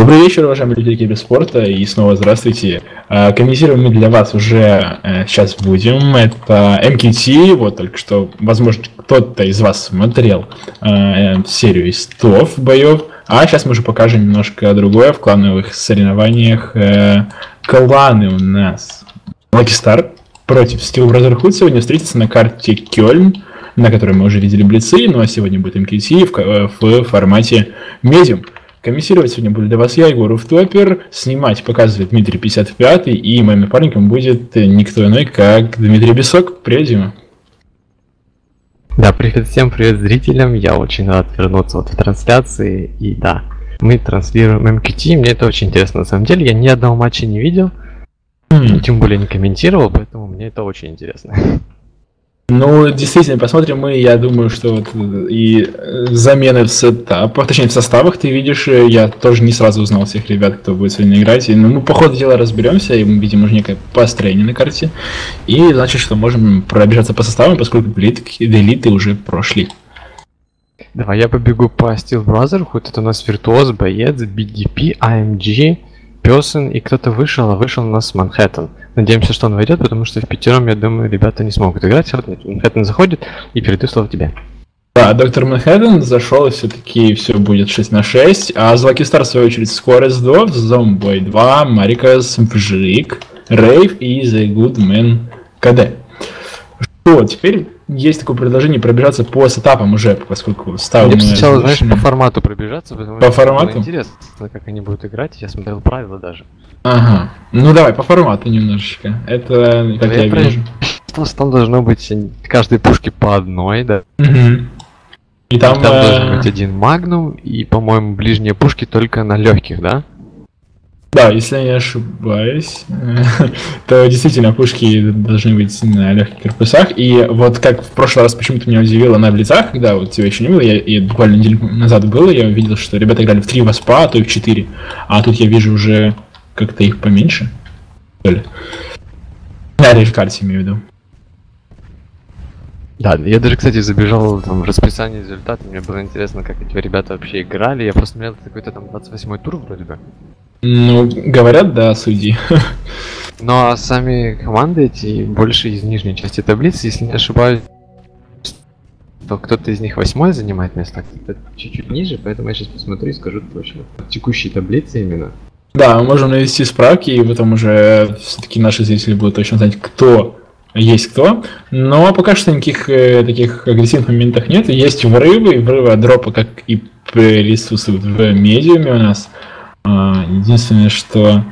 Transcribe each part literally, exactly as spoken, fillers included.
Добрый вечер, уважаемые люди киберспорта, и снова здравствуйте. Комментируем мы для вас уже сейчас будем. Это эм ка тэ, вот только что, возможно, кто-то из вас смотрел серию из топ боев. А сейчас мы уже покажем немножко другое в клановых соревнованиях. Кланы у нас. Лаки Стар против Steel Brotherhood сегодня встретится на карте Кёльн, на которой мы уже видели блицы, ну а сегодня будет эм ка тэ в формате медиум. Комментировать сегодня буду для вас я, Егор Рутоппер, снимать показывает Дмитрий пятьдесят пять, и моим напарником будет никто иной, как Дмитрий Бесок. Привет, Дима. Да, привет всем, привет зрителям, я очень рад вернуться вот в трансляции, и да, мы транслируем эм ка тэ, мне это очень интересно на самом деле, я ни одного матча не видел, mm. тем более не комментировал, поэтому мне это очень интересно. Ну, действительно, посмотрим мы, я думаю, что вот и замены в сетапах, точнее в составах, ты видишь, я тоже не сразу узнал всех ребят, кто будет сегодня играть, и, ну, мы по ходу дела разберемся, и мы видим уже некое построение на карте, и значит, что можем пробежаться по составам, поскольку делиты уже прошли. Давай я побегу по Steel Brotherhood, это у нас Виртуоз, Боец, би джи пи, эй эм джи, Пёсен, и кто-то вышел, а вышел у нас Манхэттен. Надеемся, что он войдет, потому что в пятером, я думаю, ребята не смогут играть. Манхэттен заходит, и передаю слово тебе. Да, доктор Манхэттен зашел, и все-таки все будет шесть на шесть. А Злаки Стар, в свою очередь, Скорость два, Зомбой два, Марикас, Бжик, Рейв и The Good Man кей ди. Что, теперь есть такое предложение пробежаться по сетапам уже, поскольку стал. Мне сначала, знаешь, по формату пробежаться, потому по что формату? Интересно, как они будут играть, я смотрел правила даже. Ага, ну давай, по формату немножечко, это как я, я вижу. Там должно быть каждой пушки по одной, да. Угу. И там, и там э... должен быть один магнум, и, по-моему, ближние пушки только на легких, да? Да, если я не ошибаюсь, то действительно пушки должны быть на легких корпусах. И вот как в прошлый раз почему-то меня удивило на блицах, когда вот тебя еще не было, я, я буквально неделю назад был, я увидел, что ребята играли в три Воспа, а то и в четыре. А тут я вижу уже как-то их поменьше. Что ли? На рейв-карте имею в виду. Да, я даже, кстати, забежал там, в расписание результатов, мне было интересно, как эти ребята вообще играли. Я просто смотрел какой-то там двадцать восьмой тур вроде бы. Ну, говорят, да, судьи. Но сами команды эти больше из нижней части таблицы, если не ошибаюсь, то кто-то из них восьмой занимает место, кто-то чуть-чуть ниже, поэтому я сейчас посмотрю и скажу точно. В текущей таблице именно. Да, мы можем навести справки, и потом уже все-таки наши зрители будут точно знать, кто есть кто. Но пока что никаких э, таких агрессивных моментов нет. Есть врывы, и врывы от дропа, как и присутствуют в медиуме у нас. Единственное, что...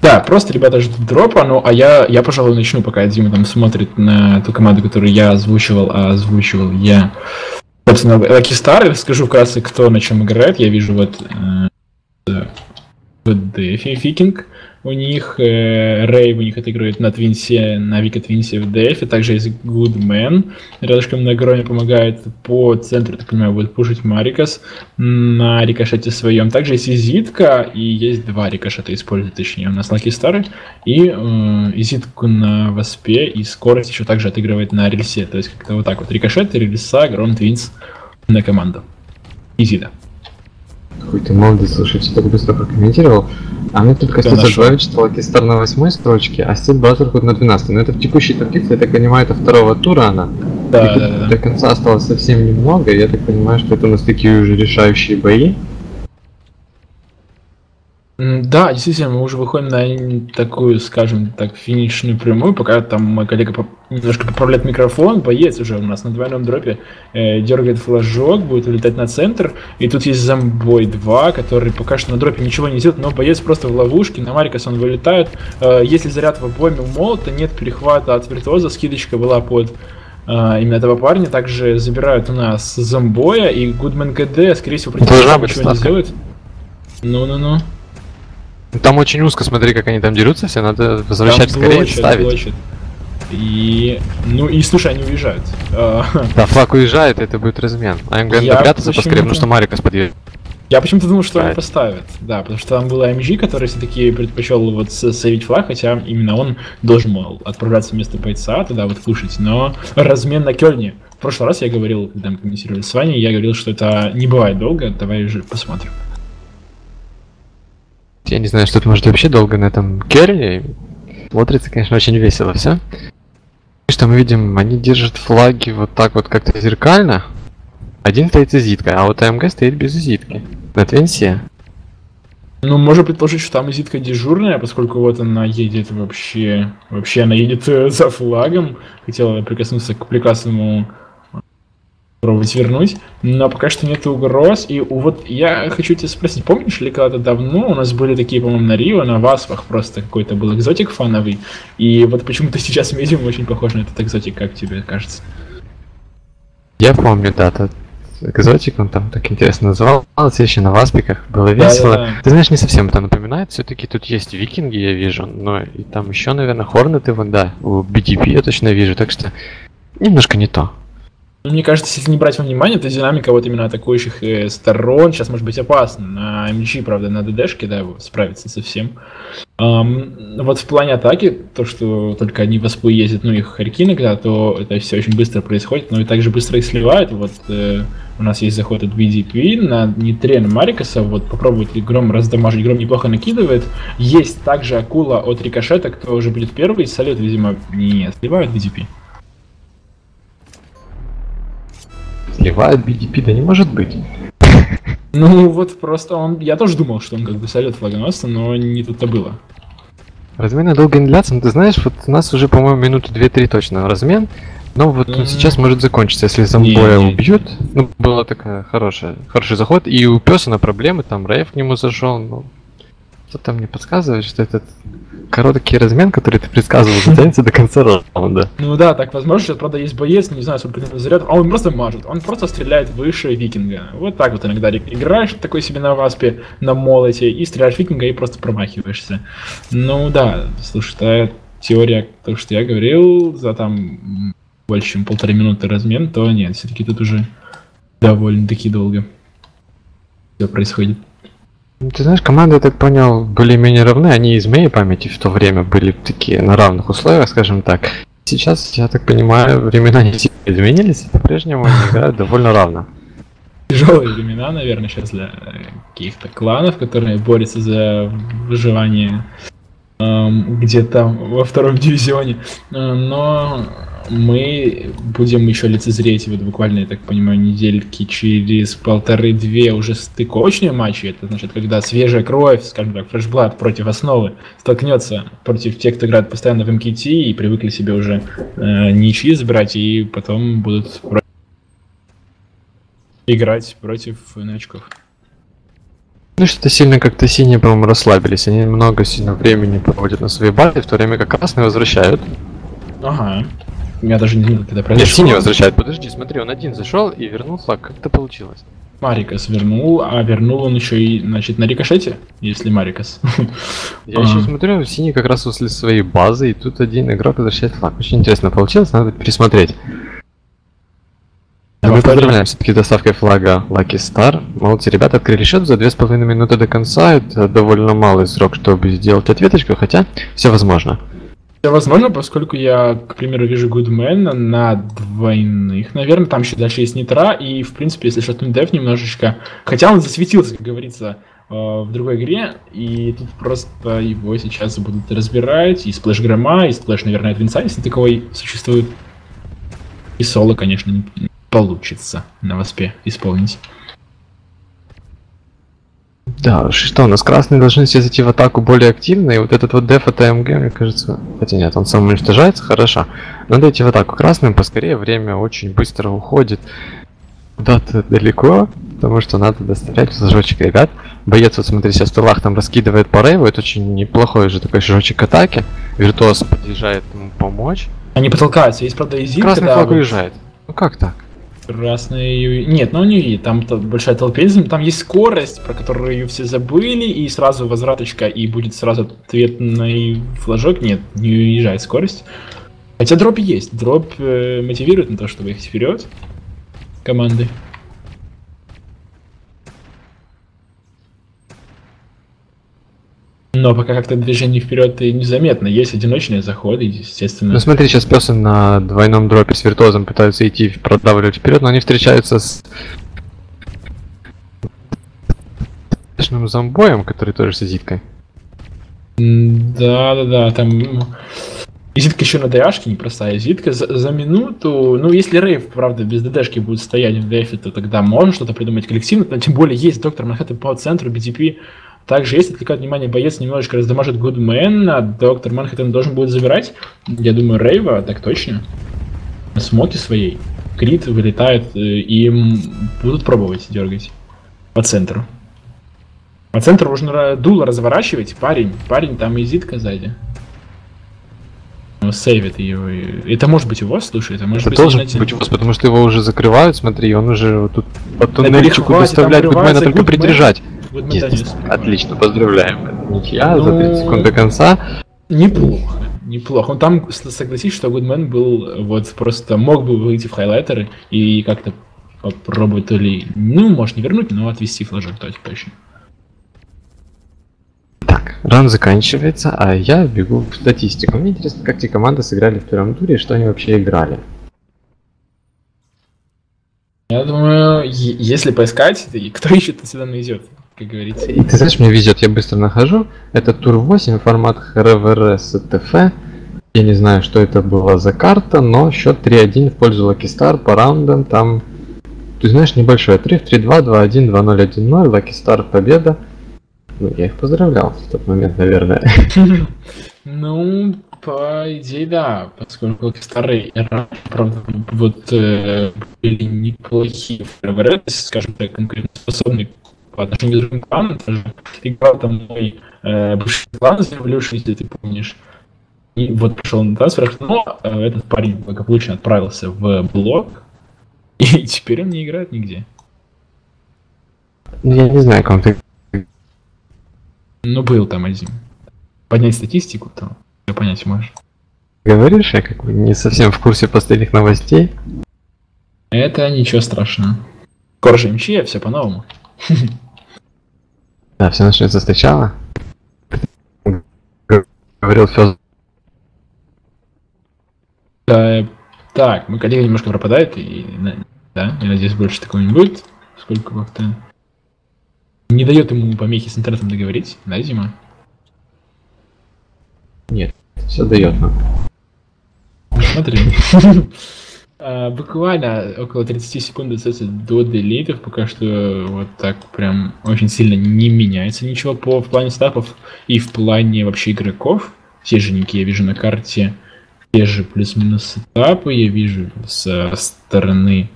Да, просто ребята ждут дропа, ну а я, я пожалуй, начну, пока Дима там смотрит на ту команду, которую я озвучивал, а озвучивал я, собственно, Лаки Стар, расскажу вкратце, кто на чем играет. Я вижу вот э, Викинг у них, э, Рейв у них отыгрывает на Твинсе, на Вика Твинсе в Дельфе, также есть Good Man, рядышком на Громе помогает, по центру, так понимаю, будет пушить Марикас на Рикошете своем, также есть Изидка, и есть два Рикошета используют, точнее, у нас Лаки Стары, и э, Изидку на Воспе, и Скорость еще также отыгрывает на Рельсе, то есть как-то вот так вот, Рикошет, Рельса, Гром, Твинс на команду, Изида. Какой ты молодец, слушай, все так быстро прокомментировал. А мне только остается добавить, что Лаки Стар на восьмой строчке, а Steel Brotherhood на двенадцатой. Но это в текущей таблице, я так понимаю, это второго тура она. Да, да, да. До конца осталось совсем немного, я так понимаю, что это у нас такие уже решающие бои. Да, действительно, мы уже выходим на такую, скажем так, финишную прямую, пока там мой коллега поп немножко поправляет микрофон, Боец уже у нас на двойном дропе, э, дергает флажок, будет улетать на центр, и тут есть Зомбой два, который пока что на дропе ничего не делает, но Боец просто в ловушке, на Марикас он вылетает, э, если заряд в обойме у Молота, нет перехвата от Виртуоза, скидочка была под... Uh, именно этого парня, также забирают у нас Зомбоя, и Good Man кей ди, скорее всего, ничего не сделает. Ну-ну-ну. Там очень узко, смотри, как они там дерутся, все надо возвращать там скорее, блочат, ставить. Блочат. И... Ну и слушай, они уезжают. Да, флаг уезжает, и это будет размен. А МГМ допрятаться поскорее, потому что Марикас подъедет. Я почему-то думал, что они поставят, да, потому что там был эй эм джи, который все-таки предпочел вот сейвить флаг, хотя именно он должен был отправляться вместо бойца, туда вот кушать, но размен на Кёльне. В прошлый раз я говорил, когда мы комментировали с вами, я говорил, что это не бывает долго, давай уже посмотрим. Я не знаю, что тут может вообще долго на этом керри. Смотрится, конечно, очень весело все. Что мы видим, они держат флаги вот так вот как-то зеркально. Один стоит с изиткой, а вот АМГ стоит без изитки. На Твинсе. Ну, можно предположить, что там изитка дежурная, поскольку вот она едет вообще... Вообще она едет за флагом. Хотела прикоснуться к прекрасному... Пробовать вернуть, но пока что нет угроз. И вот я хочу тебя спросить, помнишь ли когда-то давно у нас были такие, по-моему, на Рио, на Васпах просто какой-то был экзотик фановый, и вот почему-то сейчас медиум очень похож на этот экзотик, как тебе кажется? Я помню, да, этот экзотик, он там так интересно назывался, еще на Васпиках, было весело. Да, да, да. Ты знаешь, не совсем это напоминает, все-таки тут есть викинги, я вижу, но и там еще, наверное, Хорнет и Вонда, у би джи пи я точно вижу, так что немножко не то. Мне кажется, если не брать во внимание, то динамика вот именно атакующих э, сторон сейчас может быть опасна. На эм джи, правда, на ДДшке, да, вот, справиться со всем. Um, вот в плане атаки, то, что только они в Воспу ездят, ну, их хорьки иногда, то это все очень быстро происходит, но и также быстро их сливают. Вот э, у нас есть заход от би джи пи на Нитрен Марикаса, вот попробует ли Гром раздамажить, Гром неплохо накидывает. Есть также акула от Рикошета, кто уже будет первый, салют, видимо, не сливают би джи пи. Сливают би джи пи, да не может быть. Ну вот просто он, я тоже думал, что он как бы сольет флагоносца, но не тут-то было. Размены долго не длятся, но ты знаешь, вот у нас уже, по-моему, минуты две-три точно размен, но вот mm-hmm. он сейчас может закончиться, если зомбоя убьют. Ну, была такая хорошая, хороший заход, и у Пёса на проблемы, там Рейв к нему зашел, но... Что-то мне подсказывает, что этот короткий размен, который ты предсказывал, затянется до конца раунда. Ну да, так возможно, сейчас, правда, есть боец, не знаю, сколько там зарядов, а он просто мажет, он просто стреляет выше викинга. Вот так вот иногда играешь такой себе на васпе, на молоте, и стреляешь викинга, и просто промахиваешься. Ну да, слушай, та теория, то, что я говорил, за там больше, чем полторы минуты размен, то нет, все-таки тут уже довольно-таки долго все происходит. Ты знаешь, команды, я так понял, более-менее равны, они из моей памяти в то время были такие на равных условиях, скажем так. Сейчас, я так понимаю, времена не сильно изменились, по-прежнему они играют довольно равно. Тяжелые времена, наверное, сейчас для каких-то кланов, которые борются за выживание где-то во втором дивизионе, но мы будем еще лицезреть вот буквально, я так понимаю, недельки через полторы-две уже стыковочные матчи. Это значит, когда свежая кровь, скажем так, фрешблад против основы столкнется против тех, кто играет постоянно в эм ка тэ и привыкли себе уже э, ничьи забирать, и потом будут про... играть против новичков. Ну что-то сильно как-то синие, по-моему, расслабились. Они много сильно времени проводят на своей базе, в то время как красные возвращают. Ага. Я даже не знаю, когда произошло. Нет, синий возвращает. Подожди, смотри, он один зашел и вернул флаг. Как это получилось? Марикас вернул, а вернул он еще и, значит, на рикошете, если Марикас. Я еще смотрю, синий как раз после своей базы, и тут один игрок возвращает флаг. Очень интересно получилось, надо пересмотреть. Мы поздравляем все-таки доставкой флага Лаки Стар. Молодцы, ребята, открыли счет за две с половиной минуты до конца. Это довольно малый срок, чтобы сделать ответочку, хотя все возможно. Все возможно, поскольку я, к примеру, вижу Гудмена на двойных, наверное, там еще дальше есть Нитра, и, в принципе, если шатнуть деф немножечко... Хотя он засветился, как говорится, в другой игре, и тут просто его сейчас будут разбирать, и сплэш Грома, и сплэш, наверное, от Винса, если таковой существует. И соло, конечно, не... получится на Воспе исполнить. Да, что у нас красные должны все зайти в атаку более активно, и вот этот вот деф от АМГ, мне кажется, хотя нет, он сам уничтожается, хорошо. Надо идти в атаку красным поскорее, время очень быстро уходит куда-то далеко, потому что надо доставлять шажочек, ребят. Боец, вот смотри, сейчас в тылах там раскидывает по рейву, это очень неплохой же такой шажочек атаки, Виртуоз подъезжает ему помочь. Они потолкаются, есть правда изитка, красный флаг уезжает, ну как так? Красный... Нет, ну не видит, там большая толпизм, там есть скорость, про которую ее все забыли, и сразу возвраточка, и будет сразу ответный флажок. Нет, не уезжает скорость. Хотя дроп есть, дроп э, мотивирует на то, чтобы их вперед команды. Но пока как-то движение вперед и незаметно. Есть одиночные заходы, естественно. Ну смотри, сейчас пёсы на двойном дропе с Виртуозом пытаются идти продавливать вперед, но они встречаются с Зомбоем, который тоже с изиткой. Да, да, да, там. Изитка еще на ДАшке непростая. Изитка за, за минуту. Ну, если Рейв, правда, без ДДшки будет стоять в Дэфе, то тогда можно что-то придумать коллективно. Но, тем более есть доктор Манхэттен по центру, би джи пи. Также, если отвлекает внимание, боец немножечко раздамажит Гудмена, а доктор Манхэттен должен будет забирать. Я думаю, Рейва, так точно. Смоки своей. Крит вылетает, и будут пробовать дергать по центру. По центру нужно дуло разворачивать. Парень, парень, там изитка сзади. Сейвит его. Это может быть его, слушай, это может это быть... Это должен быть его, потому что его уже закрывают, смотри, он уже вот тут по туннельчику выставляет Гудмена, только придержать. Есть, отлично, поздравляем. Ничья, ну... за тридцать секунд до конца. Неплохо, неплохо. Он там, согласись, что Гудмен был, вот, просто мог бы выйти в хайлайтеры и как-то попробовать то ли... Ну, может не вернуть, но отвести флажок, то точно. Так, ран заканчивается, а я бегу в статистику. Мне интересно, как те команды сыграли в первом туре и что они вообще играли. Я думаю, если поискать, кто ищет, то всегда найдет, как говорится. И ты знаешь, мне везет, я быстро нахожу. Это тур восемь, формат ХРВРСТФ. Я не знаю, что это была за карта, но счет три один в пользу Лаки Стар по раундам. Там, ты знаешь, небольшой отрыв. три два, два один, два ноль, один ноль, Лаки Стар победа. Ну, я их поздравлял в тот момент, наверное. Ну, по идее, да, поскольку старые, правда, вот были неплохие ФРВР, скажем так, конкурентоспособные по отношению к другим кланам. Играл там мой бывший клан, Revolution, если ты помнишь. И вот пошел на трансферах, но этот парень благополучно отправился в блок, и теперь он не играет нигде. Я не знаю, как ты... Ну, был там один. Поднять статистику, то я понять можешь. Говоришь, я как бы не совсем в курсе последних новостей. Это ничего страшного. Коржи МЧ, все по-новому. Да, все начнется сначала. Говорил все. Так, мой коллега немножко пропадает, и да, я надеюсь, больше такого не будет. Сколько как-то... Не дает ему помехи с интернетом договорить, да, Зима? Нет, все дает нам. Смотри. Буквально около тридцати секунд остается до делитов, пока что вот так прям очень сильно не меняется ничего по в плане стапов и в плане вообще игроков. Те же ники я вижу на карте, те же плюс-минус этапы я вижу со стороны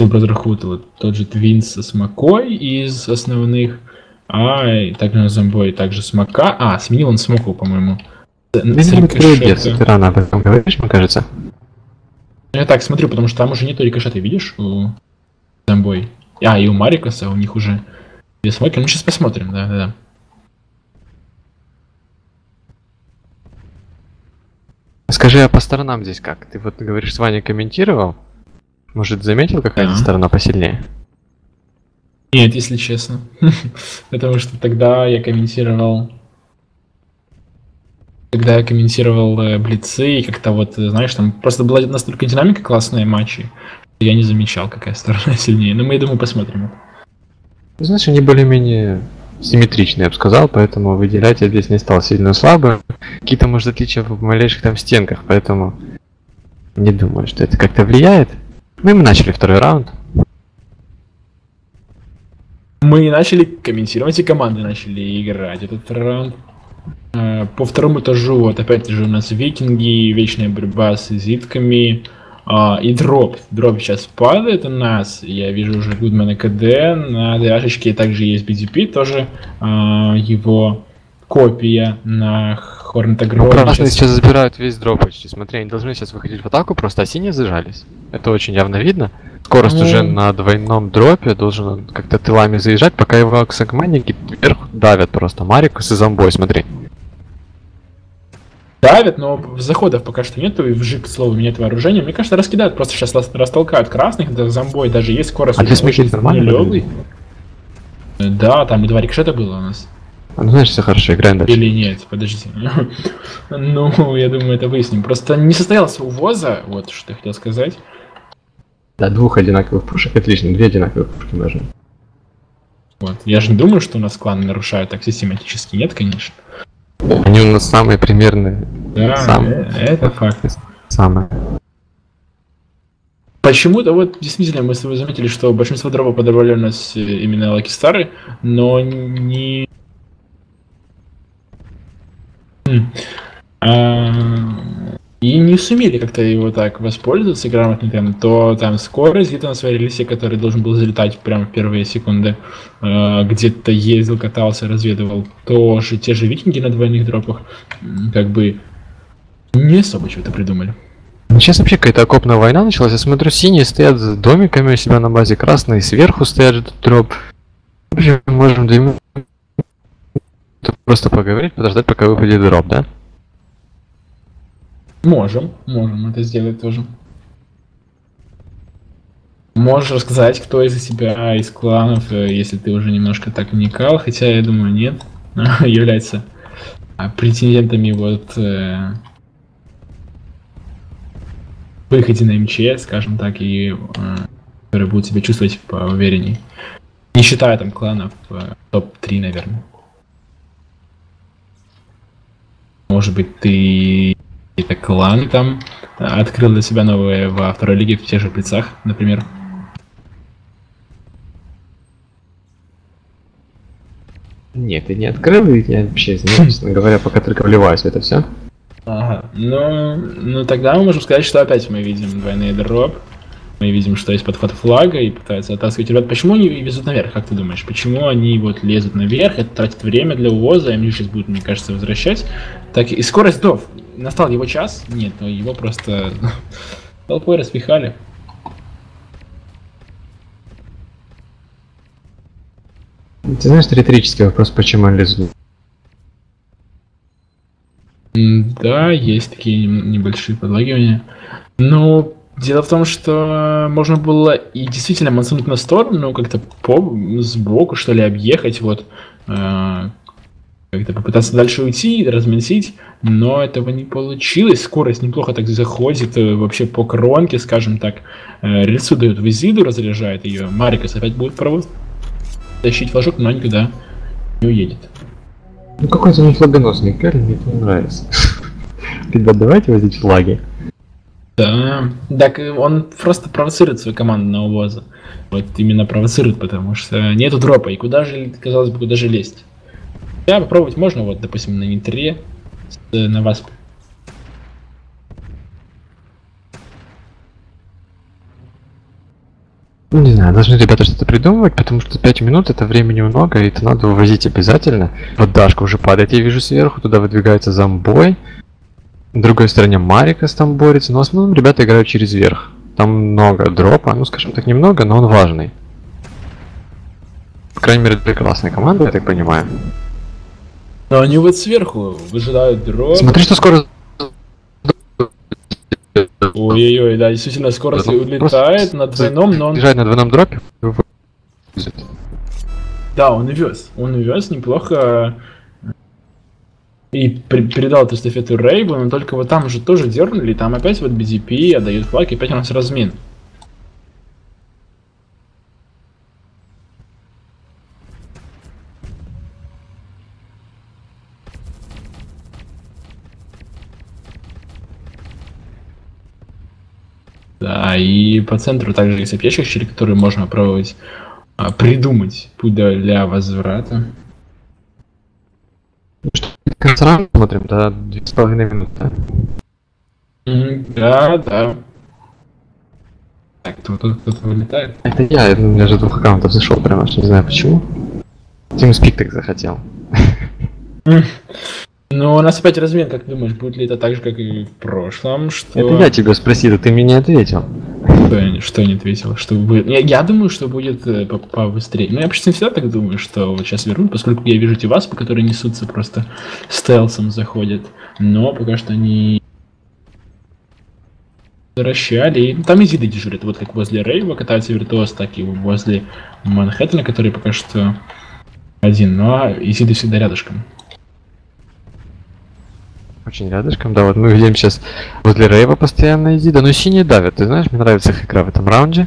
Steel Brotherhood, вот тот же Твинс с Макой из основных, а также Zomboy, также с Мака, а сменил он Смоку, по-моему. Ты рано об этом говоришь, мне кажется. Я так смотрю, потому что там уже нету рикошета, видишь, у Zomboy. А, и у Марикаса, у них уже две Смоки, ну сейчас посмотрим, да-да-да. Скажи, а по сторонам здесь как? Ты вот говоришь, с Ваней комментировал? Может, заметил, какая-то сторона посильнее? Нет, если честно. Потому что тогда я комментировал... Когда я комментировал блицы, и как-то вот, знаешь, там просто была настолько динамика классные матчи, что я не замечал, какая сторона сильнее. Но мы, я думаю, посмотрим. Значит, они более-менее симметричные, я бы сказал, поэтому выделять я здесь не стал сильно слабым. Какие-то, может, отличия в малейших там стенках, поэтому не думаю, что это как-то влияет. Ну и мы начали второй раунд. Мы начали комментировать, и команды начали играть этот раунд. По второму этажу, вот опять же у нас викинги, вечная борьба с изитками. И дроп. Дроп сейчас падает у нас. Я вижу уже Goodman кей ди. На дэшечке также есть би джи пи, тоже его копия на Хорнета Грома. Ну, сейчас... сейчас забирают весь дроп почти. Смотри, они должны сейчас выходить в атаку, просто синие зажались. Это очень явно видно. Скорость mm. уже на двойном дропе, должен как-то тылами заезжать, пока его аксагманники вверх давят просто. Марикас и Zomboy, смотри. Давят, но заходов пока что нету, и в жик, к слову, нет вооружения. Мне кажется, раскидают, просто сейчас растолкают красных, да, Zomboy даже есть скорость. А здесь очень нормально. Да, там и два рикшета было у нас. Ну, знаешь, все хорошо, играем дальше. Или нет, подожди. Ну, я думаю, это выясним. Просто не состоялся увоза, вот что я хотел сказать. Да, двух одинаковых пушек, отлично, две одинаковых пушки нужны. Вот, я же не думаю, что у нас кланы нарушают так систематически, нет, конечно. Они у нас самые примерные. Да, самые. Это факт. Самые. Почему-то вот действительно мы с тобой заметили, что большинство дропов подорвали у нас именно Лаки Стары, но не... И не сумели как-то его так воспользоваться грамотно, там, то там скорость где-то на своей релисе, который должен был залетать прямо в первые секунды, э, где-то ездил, катался, разведывал, то же те же викинги на двойных дропах, как бы не особо чего-то придумали. Сейчас вообще какая-то окопная война началась, я смотрю, синие стоят с домиками у себя на базе, красные сверху стоят дроп. В общем, можем две минуты просто поговорить, подождать, пока выпадет дроп, да? Можем, можем это сделать тоже. Можешь рассказать, кто из себя, из кланов, если ты уже немножко так вникал, хотя я думаю, нет, является претендентами вот э, выходе на МЧС, скажем так, и э, которые будут себя чувствовать поуверенней. Не считая там кланов э, топ три, наверное. Может быть, ты... Это клан там открыл для себя новые во второй лиге в тех же плецах, например. Нет, я не открыл, я вообще, честно говоря, пока только вливаюсь в это все. Ага, ну, ну тогда мы можем сказать, что опять мы видим двойной дроп. Мы видим, что есть подход флага и пытаются оттаскивать ребят. Почему они везут наверх, как ты думаешь? Почему они вот лезут наверх, это тратит время для увоза, им сейчас будут, мне кажется, возвращать. Так, и скорость дов. Настал его час? Нет, но его просто толпой распихали. Ты знаешь, риторический вопрос, почему они лезут? Да, есть такие небольшие подлагивания. Но... Дело в том, что можно было и действительно мансунуть на сторону, как-то по сбоку, что ли, объехать, вот, э, как-то попытаться дальше уйти, размельтить, но этого не получилось. Скорость неплохо так заходит, вообще по кромке, скажем так. Э, Рельсу дают в Изиду, разряжает ее. Марикас опять будет провод тащить флажок, но никуда не уедет. Ну какой-то он флагоносный, Кёльн, мне это не нравится. Ребят, давайте возить флаги. Да, так он просто провоцирует свою команду на увоза. Вот именно провоцирует, потому что нету дропа. И куда же, казалось бы, куда же лезть? Да, попробовать можно, вот, допустим, на Нитре, на Воспе. Не знаю, должны ребята что-то придумывать, потому что пять минут это времени много, и это надо увозить обязательно. Вот Дашка уже падает, я вижу сверху, туда выдвигается Zomboy. На другой стороне Марикас там борется, но в основном ребята играют через верх. Там много дропа, ну скажем так немного, но он важный. По крайней мере для классной команды, я так понимаю. Но они вот сверху выжидают дроп. Смотри, что скорость... Ой-ой-ой, да, действительно скорость улетает на двойном, но он... Бежать на двойном дропе. Да, он увез, он увез неплохо. И передал эту эстафету Рейву, но только вот там же тоже дернули, там опять вот би джи пи отдают флаг, и опять у нас размин. Да, и по центру также есть опечащие, которые можно пробовать а, придумать путь для возврата. Конца смотрим, да, две с половиной минуты. Да, да. Так, кто-то вылетает. Это я, у меня же двух аккаунтов зашел, прям аж не знаю почему. TeamSpeak так захотел. Ну, у нас опять размен, как думаешь, будет ли это так же, как и в прошлом, что... Это я тебя спросил, ты мне не ответил. Что не ответил? Что будет? Я, я думаю, что будет побыстрее. Ну, я почти всегда так думаю, что вот сейчас вернут, поскольку я вижу те васпы, которые несутся просто стелсом заходят. Но пока что они возвращали. Там Изида дежурит, вот как возле Рейва катается Виртуоз, так и возле Манхэттена, который пока что один. Но Изида всегда рядышком. Очень рядышком, да, вот мы видим сейчас возле Рейва постоянно Изида, но синие давят, ты знаешь, мне нравится их игра в этом раунде.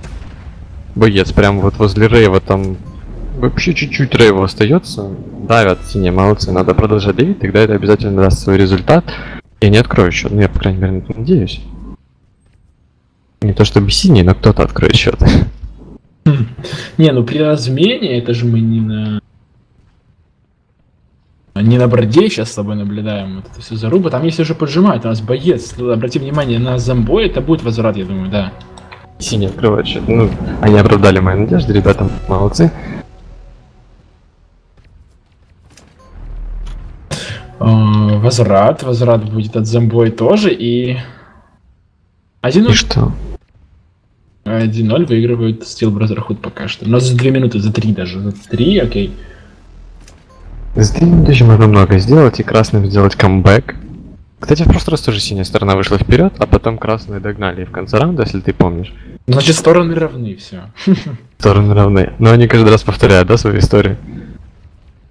Боец прям вот возле Рейва там Вообще чуть-чуть рейва остается. Давят синие, молодцы. Надо продолжать давить, тогда это обязательно даст свой результат. Я не открою счет. Ну я, по крайней мере, на это надеюсь. Не то чтобы синий, но кто-то откроет счет. Не, ну при размене, это же мы не на... Не на борде сейчас с тобой наблюдаем, вот это все заруба. Там если уже поджимают, у нас боец. Обрати внимание на Zomboy, это будет возврат, я думаю, да. Синий открывает счет. Ну, они оправдали мои надежды, ребята, молодцы. Возврат, возврат будет от Zomboy тоже и... один ноль. И что? один ноль выигрывают Steel Brotherhood пока что. Но за две минуты, за три даже, за три, окей. За три минуты еще можно много сделать и красным сделать камбэк. Кстати, в прошлый раз тоже синяя сторона вышла вперед, а потом красные догнали. И в конце раунда, если ты помнишь. Значит, стороны равны, все. Стороны равны. Но они каждый раз повторяют, да, свою историю?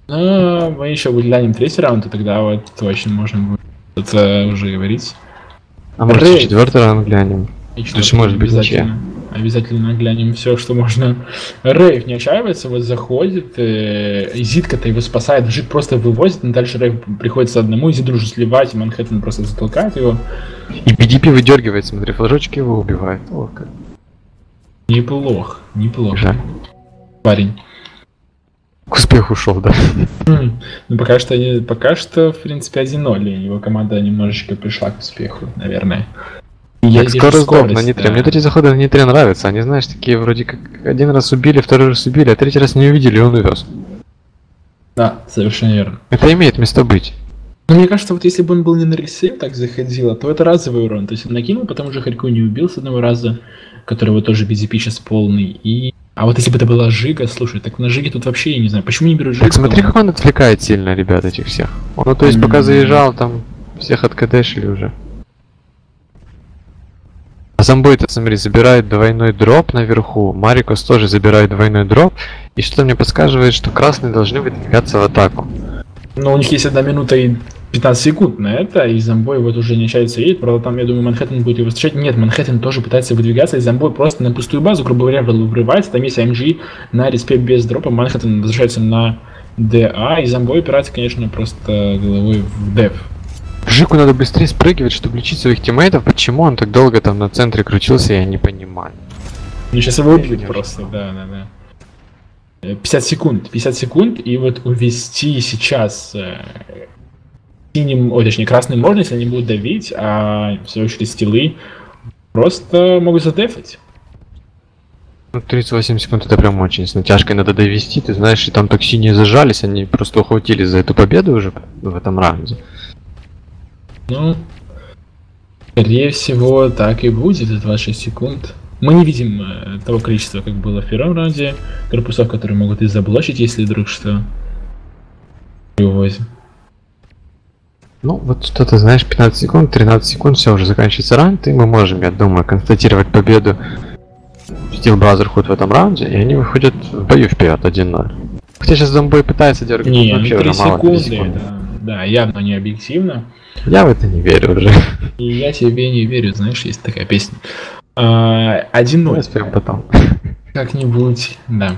Ну, мы еще выглянем третий раунд, и тогда вот точно можно будет это уже говорить. А может и четвертый раунд глянем. И четвертый, может быть, обязательно. Обязательно глянем все, что можно. Рейв не отчаивается, вот заходит. Изидка-то его спасает, Джик просто вывозит, но дальше Рейв приходится одному, Изиду уже сливать, и Манхэттен просто затолкает его. И би джи пи выдергивает, смотри, флажочки его убивает. О, как. Неплохо, неплохо. Жаль. Парень. К успеху шел, да. Ну пока что, не, пока что, в принципе, один ноль, его команда немножечко пришла к успеху, наверное. Я так скорость, скорость на Нитрен. Да. Мне такие заходы на Нитрен нравятся. Они, знаешь, такие вроде как один раз убили, второй раз убили, а третий раз не увидели, и он увез. Да, совершенно верно. Это имеет место быть. Но мне кажется, вот если бы он был не на рельсе, так заходило, то это разовый урон. То есть он накинул, потом уже Харьку не убил с одного раза, которого тоже би джи пи сейчас полный. И... А вот если бы это была Жига, слушай, так на Жиге тут вообще, я не знаю, почему не беру Жигу? Так смотри, как он отвлекает сильно, ребят, этих всех. Он, ну, то есть, mm-hmm. пока заезжал, там всех откадешили уже. А Zomboy-то, смотри, забирает двойной дроп наверху, Марикас тоже забирает двойной дроп, и что-то мне подсказывает, что красные должны выдвигаться в атаку. Но у них есть одна минута и пятнадцать секунд на это, и Zomboy вот уже не отчаивается едет, правда там, я думаю, Манхэттен будет его встречать. Нет, Манхэттен тоже пытается выдвигаться, и Zomboy просто на пустую базу, грубо говоря, врывается, там есть эй эм джи на респе без дропа, Манхэттен возвращается на ди эй, и Zomboy упирается, конечно, просто головой в деф. Жику надо быстрее спрыгивать, чтобы лечить своих тиммейтов. Почему он так долго там на центре крутился, я не понимаю. Ну сейчас его убьют просто, да, да, да. пятьдесят секунд, пятьдесят секунд, и вот увести сейчас э, синим, о, точнее красным можно, если они будут давить, а в свою очередь стилы просто могут задефать. Ну тридцать восемь секунд это прям очень с натяжкой надо довести, ты знаешь, и там так синие зажались, они просто ухватились за эту победу уже в этом раунде. Ну, скорее всего, так и будет, за двадцать шесть секунд. Мы не видим э, того количества, как было в первом раунде, корпусов, которые могут и заблочить, если вдруг что. Ну, вот что-то, знаешь, пятнадцать секунд, тринадцать секунд, все, уже заканчивается раунд, и мы можем, я думаю, констатировать победу Steel Brotherhood в этом раунде, и они выходят в бою вперед один ноль. Хотя сейчас Zomboy пытается дергать, не, вообще уже мало, три секунды. Да, да, явно не объективно. Я в это не верю уже. И я тебе не верю, знаешь, есть такая песня. один ноль. Потом. Как-нибудь, да.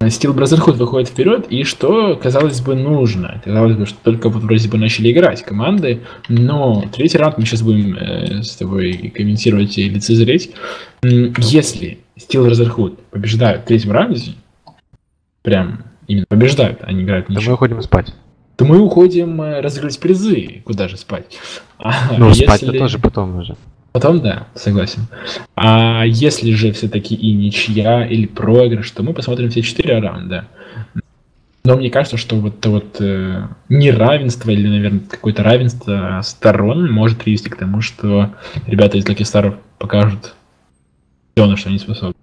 Steel Brotherhood выходит вперед, и что, казалось бы, нужно. Казалось бы, что только вот вроде бы начали играть команды, но третий раунд мы сейчас будем э, с тобой комментировать и лицезреть. Если Steel Brotherhood побеждают в третьем раунде, прям именно побеждают, они играют ничего. Да мы уходим спать. То мы уходим разыгрывать призы, куда же спать. А ну, если... спать-то тоже потом уже. Потом, да, согласен. А если же все-таки и ничья, или проигрыш, то мы посмотрим все четыре раунда. Но мне кажется, что вот, вот э, неравенство, или, наверное, какое-то равенство сторон может привести к тому, что ребята из Лаки Стар покажут все, на что они способны.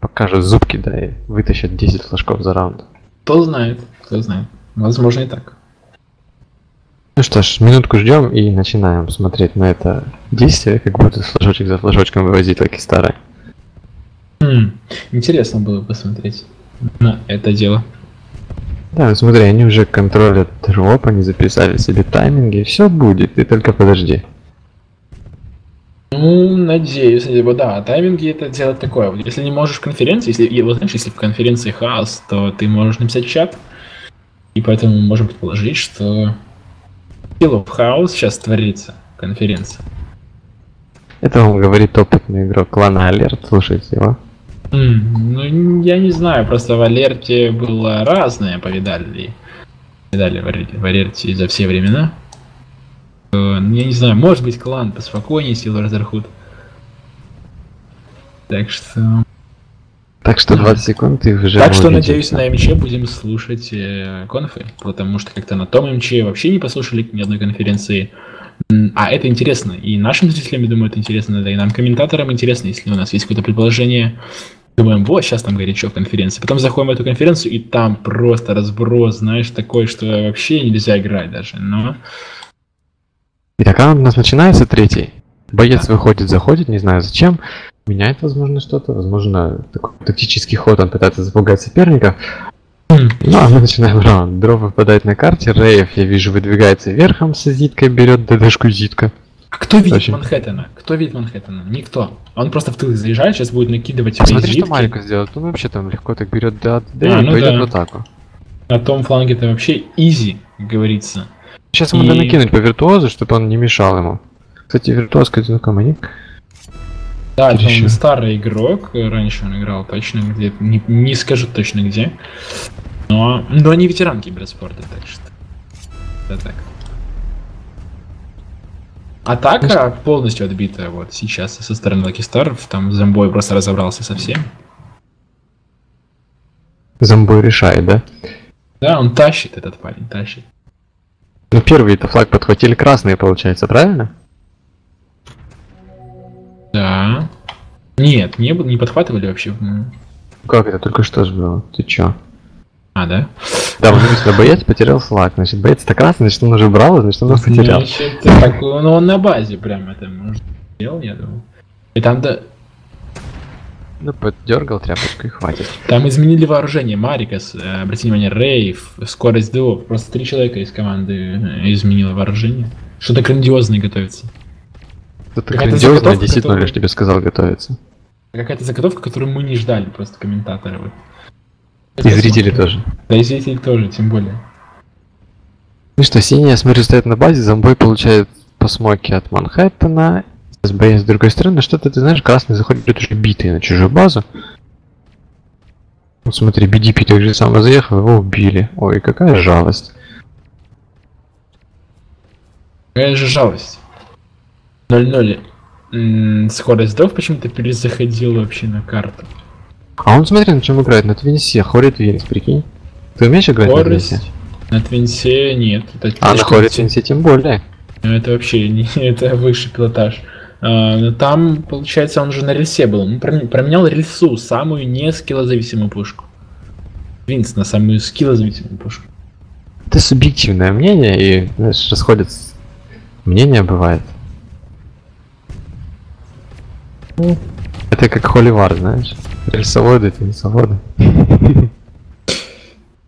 Покажут зубки, да, и вытащат десять флажков за раунд. Кто знает, кто знает. Возможно и так. Ну что ж, минутку ждем и начинаем смотреть на это действие, как будто флажочек за флажочком вывозить Лаки Стара. Mm, интересно было посмотреть на это дело. Да, смотри, они уже контролят дроп, они записали себе тайминги, все будет, ты только подожди. Ну, надеюсь, либо да, тайминги это дело такое. Если не можешь в конференции, если, вот, знаешь, если в конференции хаос, то ты можешь написать чат. И поэтому мы можем предположить, что Hill of House сейчас творится конференция. Это он говорит опытный игрок клана Алерт, слушайте его. Mm, ну, я не знаю, просто в Алерте было разное, повидали, повидали в Алерте за все времена. Я не знаю, может быть клан поспокойнее Steel Brotherhood. Так что... Так что двадцать секунд и уже... Так что, надеюсь, на эм че будем слушать э, конфы, потому что как-то на том эм че вообще не послушали ни одной конференции. А это интересно. И нашим зрителям, я думаю, это интересно, да и нам, комментаторам, интересно, если у нас есть какое-то предположение. Думаем, вот, сейчас там горячо в конференции. Потом заходим в эту конференцию, и там просто разброс, знаешь, такой, что вообще нельзя играть даже, но... И когда у нас начинается третий, боец выходит, заходит, не знаю зачем, меняет, возможно, что-то, возможно, такой тактический ход, он пытается запугать соперников. Ну, а мы начинаем раунд. Дро выпадает на карте, Рейв, я вижу, выдвигается верхом с Изидкой, берет ДДшку Изидка. А кто видит очень... Манхэттена? Кто видит Манхэттена? Никто. Он просто в тыл заезжает, сейчас будет накидывать... Смотри, что Марикас сделал, он вообще там легко так берет ДД и ну пойдет да. в атаку. На том фланге это вообще изи, как говорится. Сейчас ему и... надо накинуть по виртуозу, чтобы он не мешал ему. Кстати, виртуоз какой-то знакомый. Да, это он старый игрок, раньше он играл точно где, не, не скажу точно где. Но, но они ветеран киберспорта, так что... Да, так. Атака ну, полностью отбита вот сейчас со стороны Лаки Стар, там Zomboy просто разобрался со всем. Zomboy решает, да? Да, он тащит, этот парень, тащит. Ну первый-то флаг подхватили красные, получается, правильно? Да. Нет, не, не подхватывали вообще. Как это? Только что же было? Ты чё? А, да? Да, потому что боец потерял флаг. Значит, боец-то красный, значит он уже брал, значит он потерял. Значит, так, ну он на базе прям это может делал, я думаю. И там да... Ну, поддергал тряпочку и хватит. Там изменили вооружение. Марикас, обратите внимание, Рейв, скорость два. Просто три человека из команды изменило вооружение. Что-то грандиозное готовится. Что-то грандиозное, десять ноль, я же тебе сказал, готовится. Какая-то заготовка, которую мы не ждали, просто комментаторы. Вот. И это зрители смотрю. Тоже. Да и зрители тоже, тем более. Ну что, синий, я смотрю, стоит на базе, Zomboy получает по смоке от Манхэттена. С боец с другой стороны, что-то ты знаешь, красный заходит уже битый на чужую базу. Вот смотри, би джи пи так же самое заехал, его убили. Ой, какая жалость. Какая же жалость. ноль ноль. Скорость дов почему-то перезаходил вообще на карту. А он смотри, на чем играет, на Твинсе, Хорит Винс, прикинь. Ты умеешь играть на Твинсе? На Твинсе нет. А на Хорит Винсе тем более. Это вообще не это высший пилотаж. Но там, получается, он же на рельсе был. Он променял рельсу, самую не скиллозависимую пушку. Винс на самую скиллозависимую пушку. Это субъективное мнение, и, знаешь, расходится. Мнение бывает. Ну, это как холивар, знаешь. Рельсоводы, теннисоводы.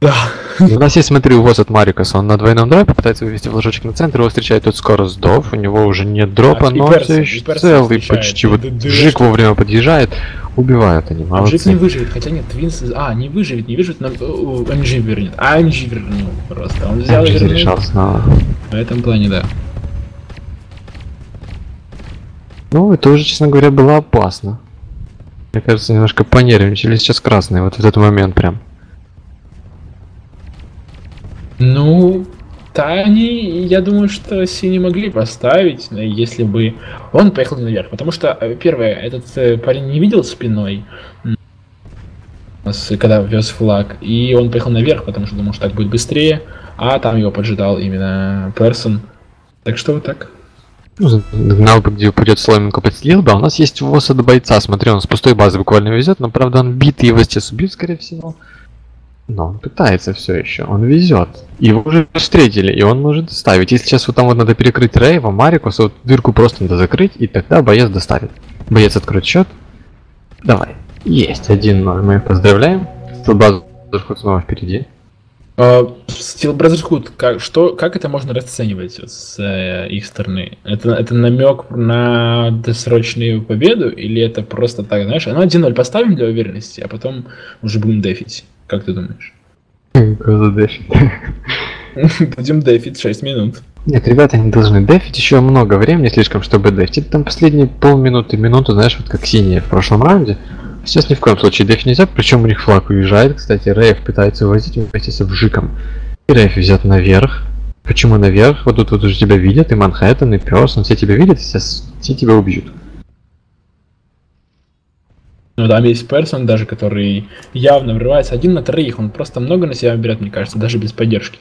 Да. У нас есть, смотри, увоз от Марикаса, он на двойном дропе пытается вывести флажочек на центр, его встречает тут скорость дов, у него уже нет дропа, но все еще целый почти, вот Жик вовремя подъезжает, убивают они, молодцы. Жик не выживет, хотя нет, Твинс, а, не выживет, не выживет, но эм джи вернет, а эм джи вернул просто, он взял и решал снова. В этом плане, да. Ну, это уже, честно говоря, было опасно. Мне кажется, немножко понервничали сейчас красные, вот в этот момент прям. Ну, Тани, я думаю, что синие могли поставить, если бы он поехал не наверх. Потому что, первое, этот парень не видел спиной, когда вез флаг, и он поехал наверх, потому что думал, что так будет быстрее, а там его поджидал именно Персон. Так что вот так. Ну, знал бы, где упадет соломинку, подстелил бы, а у нас есть увоз от бойца, смотри, он с пустой базы буквально везет, но, правда, он битый, его сейчас убьют, скорее всего. Но он пытается все еще, он везет. Его уже встретили, и он может доставить. Если сейчас вот там вот надо перекрыть Рейва, Марикуса, вот дырку просто надо закрыть, и тогда боец доставит. Боец откроет счет. Давай. Есть, один ноль, мы их поздравляем. Стилбразерхуд снова впереди. Uh, Steel Brotherhood, как, что, как это можно расценивать с э, их стороны? Это, это намек на досрочную победу или это просто так, знаешь, ну один ноль поставим для уверенности, а потом уже будем дефить? Как ты думаешь? Будем дефить шесть минут. Нет, ребята не должны дефить, еще много времени слишком, чтобы дефить. Там последние полминуты, минуту, знаешь, вот как синие в прошлом раунде. Сейчас ни в коем случае деф нельзя, причем у них флаг уезжает, кстати, Рейв пытается увозить вместе с Обжиком. И Рейв взят наверх. Почему наверх? Вот тут вот уже тебя видят, и Манхэттен, и Пёс, он все тебя видит, и сейчас все тебя убьют. Ну да, есть Персон даже, который явно врывается один на троих, он просто много на себя берет, мне кажется, даже без поддержки.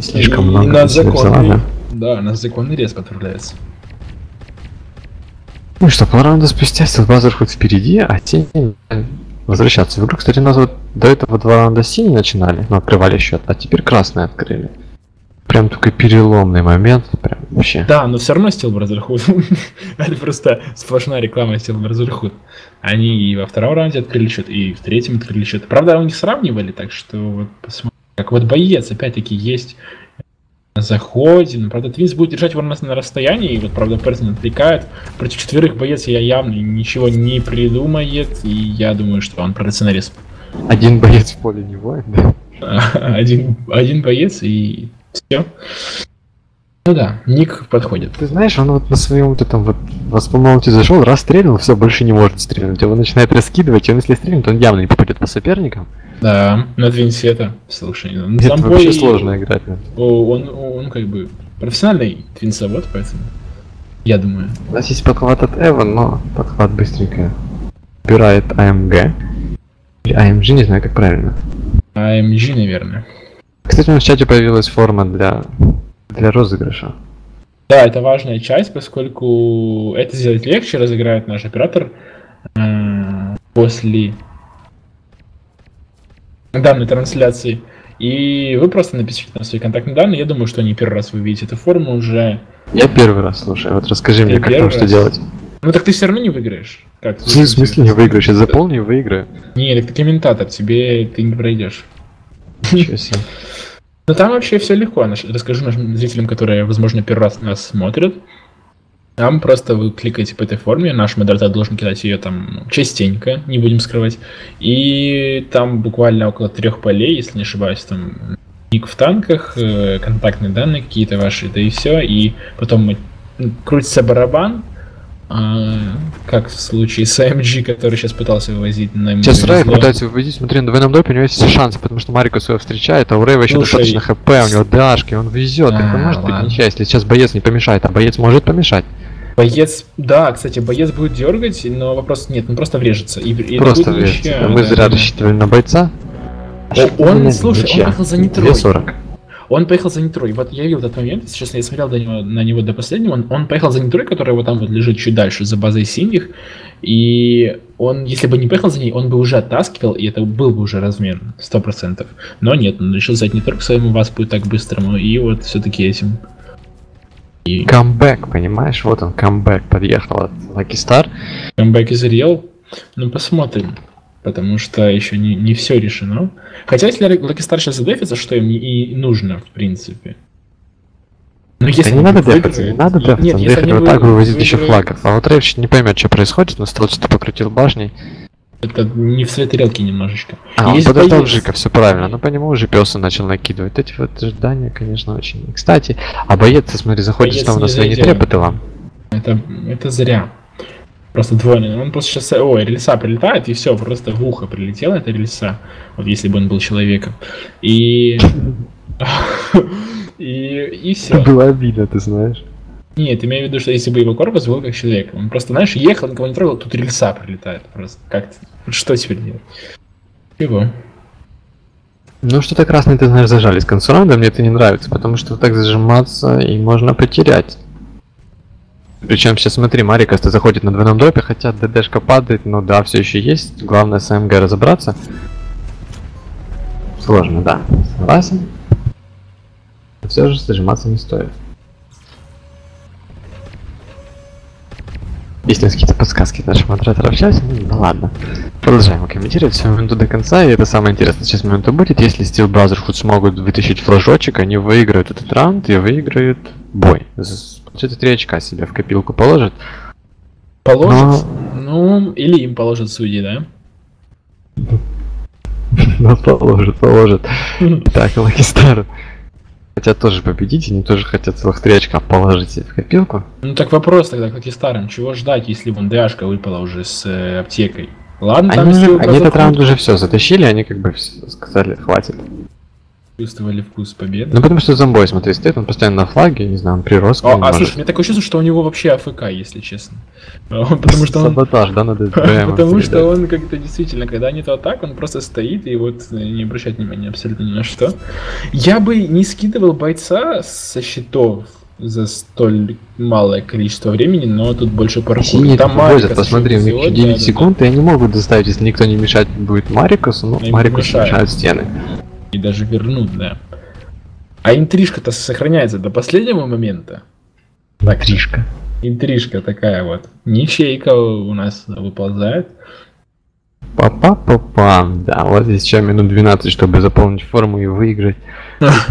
Слишком и, много. И на законный, да? Да, на законный рез подправляется. Ну что, полраунда спустя Steel Brotherhood впереди, а те возвращаться в игру. Кстати, у нас вот до этого два раунда синие начинали, но открывали счет, а теперь красные открыли. Прям такой переломный момент, прям вообще. Да, но все равно Steel Brotherhood. Это просто сплошная реклама Steel Brotherhood. Они и во втором раунде открыли счет, и в третьем открыли счет. Правда, у них сравнивали, так что вот посмотрим. Как вот боец, опять-таки, есть... Заходим, но, правда, Твинс будет держать его на расстоянии, и вот, правда, Персон отвлекает. Против четверых боец я явно ничего не придумает, и я думаю, что он профессионалист. Один боец в поле не воин, да? Один, один боец, и все. Ну да, ник подходит. Ты знаешь, он вот на своем вот этом вот воспомолоте зашел, раз стрельнул, все, больше не может стрельнуть. Его начинает раскидывать, и он если стрельнет, он явно не попадет по соперникам. Да, на Твинс это, слушай, ну, это Zomboy... вообще сложно играть. Да. Он, он, он как бы профессиональный твинсовод, поэтому, я думаю. У нас есть подхват от Эва, но подхват быстренько убирает эй эм джи. Или эй эм джи, не знаю как правильно. эй эм джи, наверное. Кстати, у нас в чате появилась форма для... для розыгрыша. Да, это важная часть, поскольку это сделать легче, разыграет наш оператор э, после данной трансляции. И вы просто напишите там свои контактные данные. Я думаю, что не первый раз вы видите эту форму уже. Я первый раз, слушай. Вот расскажи ты мне, как там, что делать. Ну так ты все равно не выиграешь. Как, в смысле не выиграешь? Я заполню и выиграю. Не, так ты комментатор, тебе ты не пройдешь. Ничего себе. Но там вообще все легко. Расскажу нашим зрителям, которые, возможно, первый раз нас смотрят. Там просто вы кликаете по этой форме, наш модератор должен кидать ее там частенько, не будем скрывать. И там буквально около трех полей, если не ошибаюсь, там ник в танках, контактные данные какие-то ваши, да и все. И потом крутится барабан, как в случае с эй эм джи, который сейчас пытался вывозить на... Сейчас Рейв пытается вывозить, смотри, на двойном допе у него есть все шансы, потому что Марикас его встречает, а у Рейва еще достаточно хп, у него дашки, он везет, так он может быть ничья, если сейчас боец не помешает, а боец может помешать. Боец, да, кстати, боец будет дергать, но вопрос нет, он просто врежется. Просто врежется, мы зря рассчитывали на бойца. Он, слушай, он поехал за нитрой. Он поехал за нитрой, вот я видел этот момент, если честно, я смотрел до него, на него до последнего, он, он поехал за нитрой, которая вот там вот лежит чуть дальше, за базой синих, и он, если бы не поехал за ней, он бы уже оттаскивал, и это был бы уже размен, сто процентов. Но нет, он решил взять нитрой к своему васпу так быстрому, и вот все-таки этим. И... Камбэк, понимаешь, вот он, камбэк, подъехал от Лаки Стар. Камбэк изрел, ну посмотрим. Потому что еще не, не все решено. Хотя, если Лаки Стар сейчас задефится, что им и нужно, в принципе. Но если не надо дефиться, не надо дефиться, нет, дефить вот так вывозить еще флагов. А вот Рейв не поймет, что происходит, но стал что-то покрутил башней. Это не в своей тарелке немножечко. А, он подождал Жика, все правильно, но по нему уже Пёса начал накидывать. Эти вот ожидания, конечно, очень... Кстати, а боец, смотри, заходит снова на свои нитре по тылам. Это, это зря. Просто двойный. Он просто сейчас... Ой, рельса прилетает, и все, просто в ухо прилетело это рельса. Вот если бы он был человеком. И... И... И все. Это была обида, ты знаешь. Нет, имею в виду, что если бы его корпус был как человек. Он просто, знаешь, ехал, никого не трогал, тут рельса прилетает. Просто как-то... Что теперь делать? Чего? Ну что-то красные, ты знаешь, зажались к концу раунда, мне это не нравится, потому что так зажиматься и можно потерять. Причем сейчас смотри, Марикас заходит на двойном допе, хотя ДДшка падает, но да, все еще есть. Главное с АМГ разобраться. Сложно, да. Согласен. Но все же сжиматься не стоит. Если у нас какие-то подсказки от нашего модератора общаются, ну да ладно. Продолжаем комментировать всю минуту до конца, и это самое интересное сейчас минуту будет. Если Steel Brotherhood смогут вытащить флажочек, они выиграют этот раунд и выиграют бой. Получается, три очка себе в копилку положат. Положат? Но... Ну, или им положат судьи, да? Ну, положат, положат. Так, Лаки Стар хотят тоже победить, они тоже хотят целых три очка положить в копилку. Ну так вопрос тогда, как и старым, чего ждать, если вон ДАшка выпала уже с э, аптекой? Ладно, они, там уже, они этот раунд уже все затащили, они как бы сказали, хватит. Чувствовали вкус победы. Ну потому что Зомбой, смотри, стоит, он постоянно на флаге, не знаю, он прирос. О, он а может... слушай, у меня такое чувство, что у него вообще АФК, если честно. Потому что он... Саботаж, да, надо Потому что он как-то действительно, когда нету атак, он просто стоит и вот не обращает внимания абсолютно ни на что. Я бы не скидывал бойца со счетов за столь малое количество времени, но тут больше паркур. Нет, там Марикас, посмотри, у них девять секунд, и они могут доставить, если никто не мешать будет Марикасу, но Марикасу мешают стены. И даже вернут, да. А интрижка-то сохраняется до последнего момента. Интрижка. Интрижка такая вот. Ничейка у нас выползает. Па-па-па-пам. Да, вот здесь еще минут двенадцать, чтобы заполнить форму и выиграть.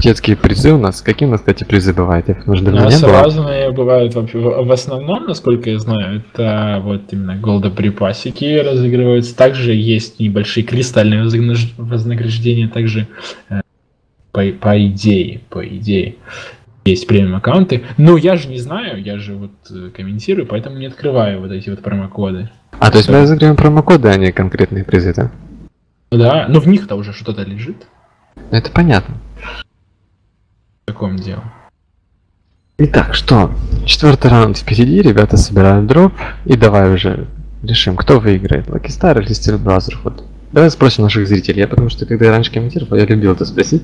Детские призы у нас. Какие у нас, кстати, призы бывают? Их нужно менять. Разные бывают вообще. В основном, насколько я знаю, это вот именно голдоприпасики разыгрываются. Также есть небольшие кристальные вознаграждения. Также по, по идее, по идее, есть премиум-аккаунты. Но я же не знаю, я же вот комментирую, поэтому не открываю вот эти вот промокоды. А, то есть мы разыграем промокоды, а не конкретные призы, да? Да, но в них-то уже что-то лежит. Это понятно. В таком дело. Итак, что? Четвертый раунд впереди, ребята собирают дроп. И давай уже решим, кто выиграет, Лаки Стар или Steel Brotherhood. Давай спросим наших зрителей, я потому что когда я раньше комментировал, я любил это спросить.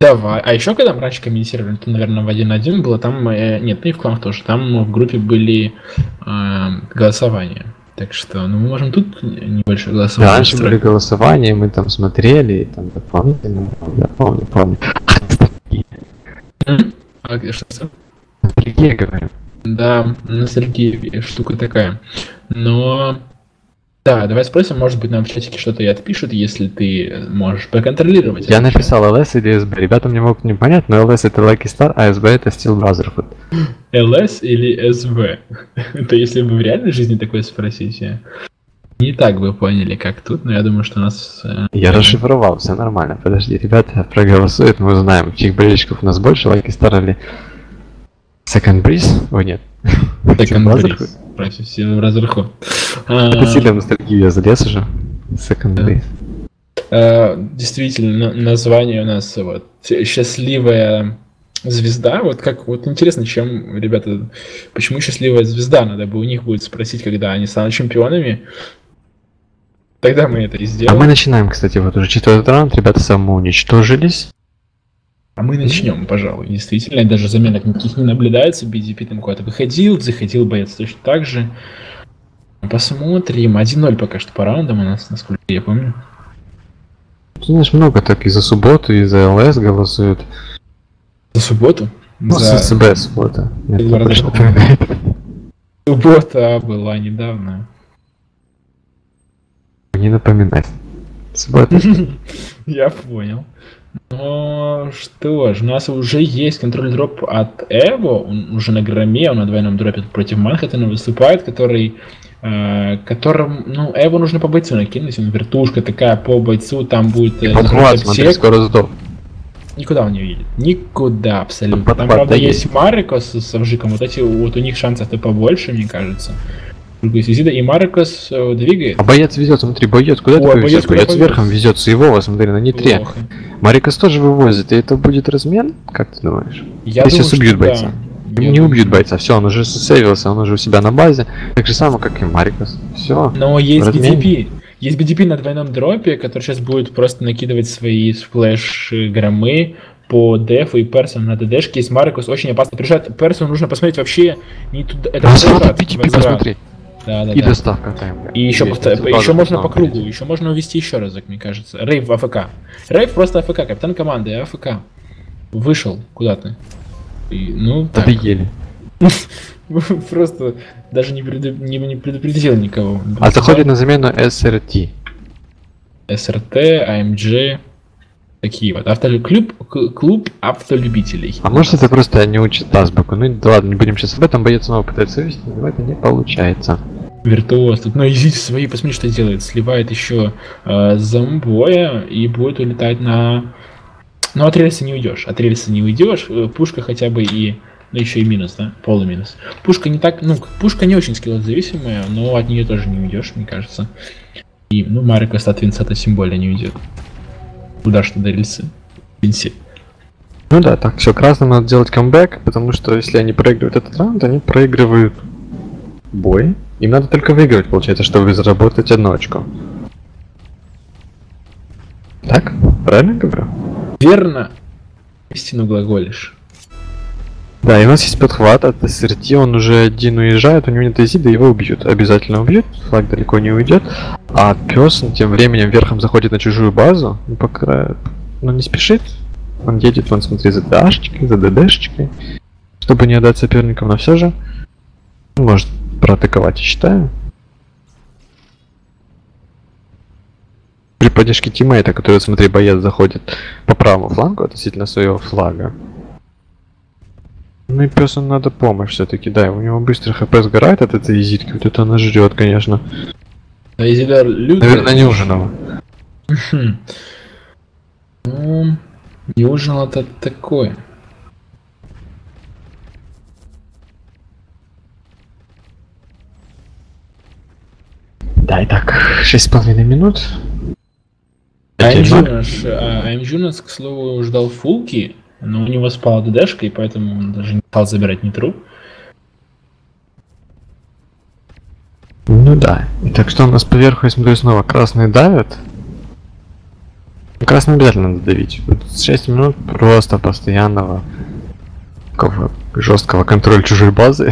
Давай. А еще когда мы раньше комментировали, то, наверное, в один на один было там... Э, нет, ну и в кланах тоже. Там в группе были э, голосования. Так что, ну мы можем тут небольшое голосование. Да, раньше были голосования, мы там смотрели, и там дополнительно, я помню, помню. А где что? Сергей, говорю. Да, на Сергея штука такая. Но... Да, давай спросим, может быть, нам в чатике что-то и отпишут, если ты можешь проконтролировать. Я написал эл эс или эс би. Ребята мне могут не понять, но эл эс это Lucky Star, а эс би это Steel Brotherhood. эл эс или эс би? Это если бы в реальной жизни такое спросить, не так бы поняли, как тут, но я думаю, что у нас... Я расшифровал, все нормально. Подожди, ребята проголосуют, мы узнаем, чьих болельщиков у нас больше, Lucky Star или... Second Breeze? Ой, нет. Second Breeze. Против Steel Brotherhood. Это сильная ностальгия, я залез уже. Second Breeze. Действительно, название у нас вот «Счастливая звезда». Вот как вот интересно, чем, ребята, почему «Счастливая звезда»? Надо бы у них будет спросить, когда они станут чемпионами. Тогда мы это и сделаем. А мы начинаем, кстати, вот уже четвертый раунд. Ребята самоуничтожились. А мы начнем, пожалуй, действительно, даже заменок никаких не наблюдается, би джи пи там куда-то выходил, заходил боец точно так же. Посмотрим, один ноль пока что по раундам у нас, насколько я помню. Ты знаешь, много так и за субботу, и за ЛС голосуют. За субботу? Ну, за СБ суббота. Суббота была недавно. Не напоминать. Суббота. Я понял. Ну что ж, у нас уже есть контроль дроп от Эво, он уже на громе, он на двойном дропе против Манхэттена выступает, который, э, которым, ну, Эво нужно по бойцу накинуть, он вертушка такая по бойцу, там будет... Э, подхват, смотри, скорость два. Никуда он не едет, никуда абсолютно. Подхват, там, правда, да есть Марикос с Авжиком, вот эти, вот у них шансов-то побольше, мне кажется. Изида и Марикас двигает. А боец везет, смотри, боец куда ты повезет? Боец верхом везет с его, смотри, на Нитре. Марикас тоже вывозит, и это будет размен, как ты думаешь? Я Если думаю, убьют бойца. Да. Не думаю. убьют бойца, все, он уже сейвился, он уже у себя на базе. Так же самое, как и Марикас. Все. Но есть би джи пи. Есть би джи пи на двойном дропе, который сейчас будет просто накидывать свои сплэш-граммы по дефу и персам на ДДшке. Есть Марикас, очень опасно прижать. Персу нужно посмотреть вообще не туда. Это посмотри. Да, да, и да. доставка тайм. И, и еще, по, еще можно по кругу, прийти. еще можно увести еще разок, мне кажется. Рейв АФК. Рейв просто АФК, капитан команды АФК. Вышел куда-то. Ну, так. Еле. Просто даже не предупредил никого. А заходит на замену эс эр ти. эс эр ти, а эм джи. Такие вот. Клуб автолюбителей. А может это просто они учат азбуку? Ну ладно, не будем сейчас об этом. Боец снова пытается вывести, но это не получается. Виртуоз тут, но изите свои, посмотри, что делает. Сливает еще э, зомбоя и будет улетать на... Ну от рельса не уйдешь, от рельса не уйдешь, пушка хотя бы и... Ну еще и минус, да? Полный минус. Пушка не так... Ну, пушка не очень скиллозависимая, но от нее тоже не уйдешь, мне кажется. И, ну, Марикас от Винса это тем более не уйдет. Куда что до рельсы? Винси. Ну да, так, все, красным надо делать камбэк, потому что если они проигрывают этот раунд, они проигрывают бой. Им надо только выигрывать, получается, чтобы заработать одну очку. Так? Правильно говорю? Верно. Истину глаголишь. Да, и у нас есть подхват от эс эр ти, он уже один уезжает, у него нет Изида, его убьют. Обязательно убьют, флаг далеко не уйдет. А пес тем временем верхом заходит на чужую базу, ну, пока... ну не спешит. Он едет, вон, смотри, за ДАшечкой, за ДДшечкой, чтобы не отдать соперникам, но все же. Может проатаковать, я считаю. При поддержке тиммейта, который, смотри, боец заходит по правому флангу относительно своего флага. Ну и пёсу надо помощь все-таки, да, у него быстро хп сгорает от этой изидки, вот это она жрет, конечно. А изида лютая? Наверное, не ужинала. Ну, не ужинала-то такое. Да, и так, шесть с половиной минут. а эм джи нас, к слову, ждал фулки, но у него спала ДДшка, и поэтому он даже не стал забирать нитру. Ну да. И так что у нас поверху, я смотрю, снова красные давят. Красные обязательно надо давить. шесть минут просто постоянного жесткого контроля чужой базы.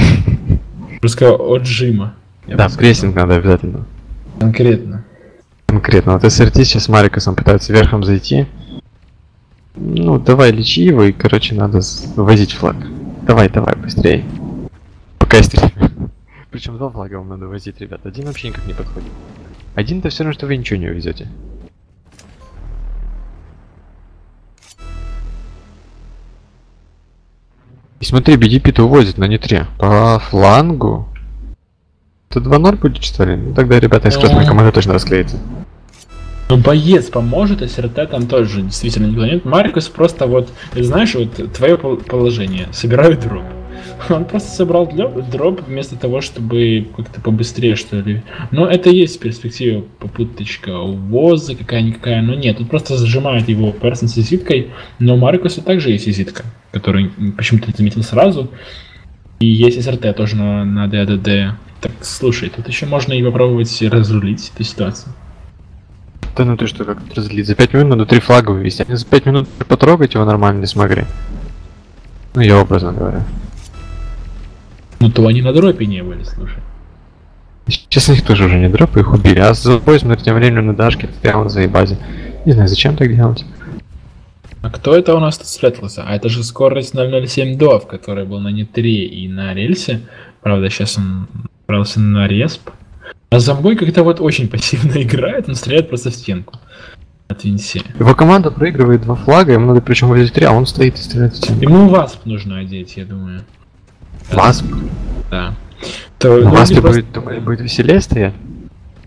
Жесткого отжима. Да, прессинг надо обязательно. Конкретно. Конкретно. Вот эс эр ти сейчас Марикасом пытается верхом зайти. Ну, давай лечи его и, короче, надо возить флаг. Давай, давай, быстрее. Пока я стреляю. Причем два флага вам надо возить, ребят. Один вообще никак не подходит. Один-то все равно, что вы ничего не увезете. И смотри, би джи пи-то увозит на нитре. По флангу. Это два ноль будет, что ли? Ну, тогда, ребята, из красной команды точно расклеится. Ну, боец поможет, а эс эр ти там тоже действительно никто нет. Марикас просто вот, ты знаешь, вот твое положение. Собираю дроп. Он просто собрал дроп вместо того, чтобы как-то побыстрее, что ли. Но это есть в перспективе попуточка увоза какая-никакая, но нет. Он просто зажимает его персон с изиткой, но у Марикаса также есть изитка, который почему-то заметил сразу. И есть эс эр ти тоже на, на ДДД. Так, слушай, тут еще можно и попробовать разрулить эту ситуацию. Да ну ты что, как разлить? За пять минут надо три флага вывести. Они за пять минут потрогать его нормально не смогли. Ну я образно говорю. Ну то они на дропе не были, слушай. Сейчас их тоже уже не дропы, их убили. А за бой, смотри, тем временем на дашке прямо на своей базе. Не знаю, зачем так делать. А кто это у нас тут спрятался? А это же скорость ноль ноль семь дов, который был на нитре и на рельсе. Правда, сейчас он отправился на респ. А Зомбой как-то вот очень пассивно играет, он стреляет просто в стенку от Винси. Его команда проигрывает два флага, ему надо причем возить три, а он стоит и стреляет в стенку. Ему васп нужно одеть, я думаю. Васп? Да. То, ну, васпе просто... будет, думаю, будет веселее стоять?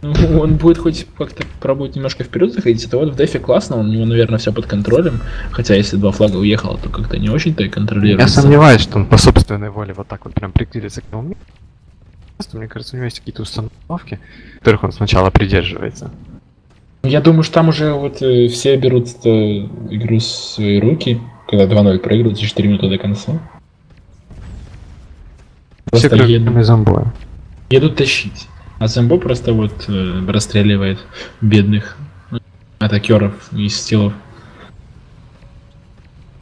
Ну, он будет хоть как-то пробовать немножко вперед заходить, это вот в дефе классно, у него, наверное, все под контролем. Хотя если два флага уехало, то как-то не очень-то и контролируется. Я сомневаюсь, что он по собственной воле вот так вот прям прикрылится к нему. Мне кажется, у него есть какие-то установки, которых он сначала придерживается. Я думаю, что там уже вот э, все берут э, игру с свои руки, когда два ноль проигрывают за четыре минуты до конца. Все просто едут, зомбо. едут тащить, а зомбо просто вот э, расстреливает бедных атакеров из стилов.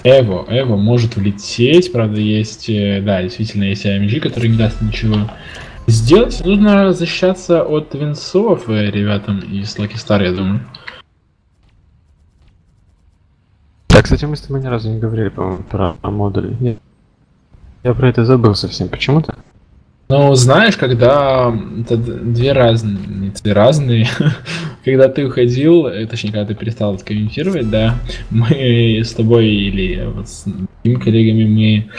Эво, Эво может улететь, правда есть, э, да, действительно есть а эм джи, который не даст ничего сделать. Нужно защищаться от винсов ребятам из Лаки Стар, я думаю. Так, кстати, мы с тобой ни разу не говорили, по-моему, про модули. Нет. Я про это забыл совсем почему-то. Ну, знаешь, когда... Это две разные... Не две разные. Когда ты уходил, точнее, когда ты перестал комментировать, да, мы с тобой или вот с другими коллегами мы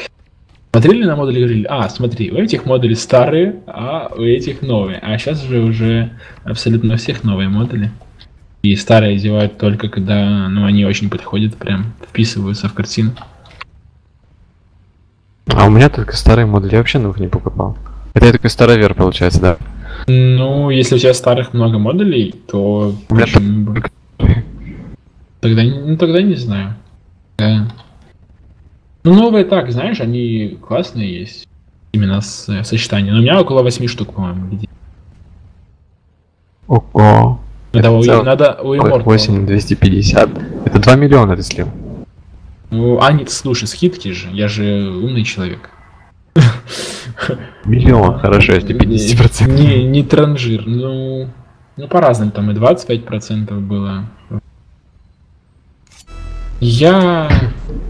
смотрели на модули и говорили: а, смотри, у этих модули старые, а у этих новые. А сейчас же уже абсолютно у всех новые модули. И старые одевают только когда, ну, они очень подходят, прям вписываются в картину. А у меня только старые модули, я вообще новых не покупал. Это я такой старовер, получается, да? Ну, если у тебя старых много модулей, то... У меня так... Тогда, ну, тогда не знаю. Да. Ну, новые так, знаешь, они классные есть. Именно с э, сочетанием. Но у меня около восьми штук, по-моему, людей. Ого. Надо у Immortal. восемь двести пятьдесят. Это два миллиона ты слил. Ну, а нет, слушай, скидки же, я же умный человек. Миллион, хорошо, если пятьдесят процентов. Не, не транжир, ну, ну по-разному, там и двадцать пять процентов было. Я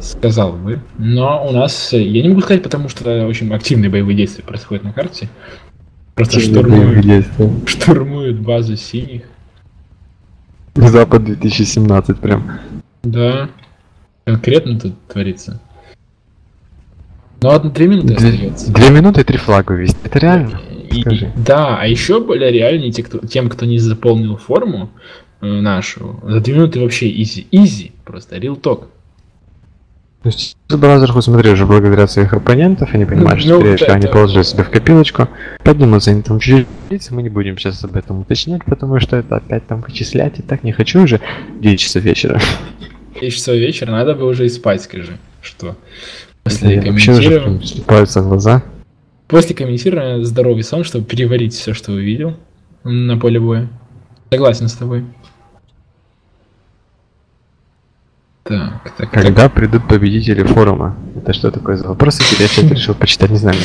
сказал бы, но у нас, я не могу сказать, потому что очень активные боевые действия происходят на карте. Просто штурмуют, штурмуют базу синих. Запад две тысячи семнадцать прям. Да. Конкретно тут творится. Ну ладно, три минуты остается. две минуты и три флага висит. Это реально? И, да, а еще более реальнее те, кто, тем, кто не заполнил форму э, нашу. За две минуты вообще изи. Изи. Просто real talk. То есть Brotherhood, смотри, уже благодаря своих оппонентов, они понимают, ну, что, ну, что да, они да, положили да. себя в копилочку. Подниматься они там чуть-чуть, мы не будем сейчас об этом уточнять, потому что это опять там вычислять и так не хочу уже. девять часов вечера. девять часов вечера, надо бы уже и спать, скажи, что после комментирования слепаются глаза. После комментирования здоровый сон, чтобы переварить все, что увидел на поле боя. Согласен с тобой. Так, так, когда так. придут победители форума? Это что такое за вопросы? Я что-то решил почитать, не знаю.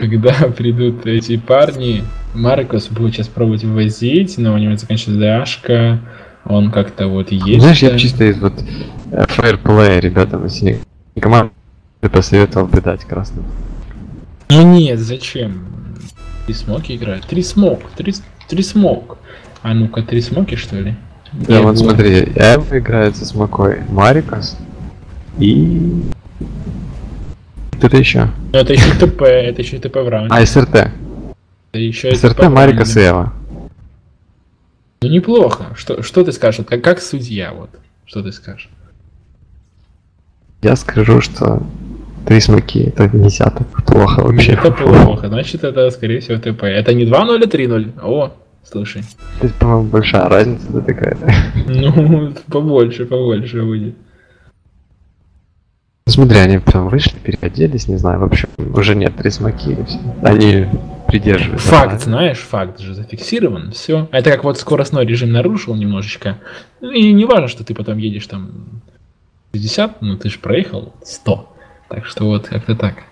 Когда придут эти парни, Марикас будет сейчас пробовать ввозить, но у него заканчивается дашка. Он как-то вот есть. Знаешь, я чисто из вот фейерплея ребятам из синей команды посоветовал бы дать красным. Ну нет, зачем? Три смоки играют. Три смок, три, три смок. А ну-ка, три смоки, что ли? Да, я вот буду... смотри, я играю со смокой Марикас и... Кто-то еще. Ну это еще ТП, это еще ТП в раунде. А, эс эр тэ. эс эр тэ, Марикас и Эва. Ну неплохо. Что, что ты скажешь? Как, как судья, вот. Что ты скажешь? Я скажу, что три смоки это нельзя так плохо вообще. Это плохо. Значит, это, скорее всего, ТП. Это не два ноль, а три ноль. О, слушай. Это, по-моему, большая разница-то такая-то. Ну, побольше, побольше будет. Смотри, они потом вышли, переоделись, не знаю, в общем, уже нет, три смоки, они придерживаются. Факт, да? Знаешь, факт же зафиксирован, все. Это как вот скоростной режим нарушил немножечко, и не важно, что ты потом едешь там шестьдесят, но ты же проехал сто, так что вот как-то так.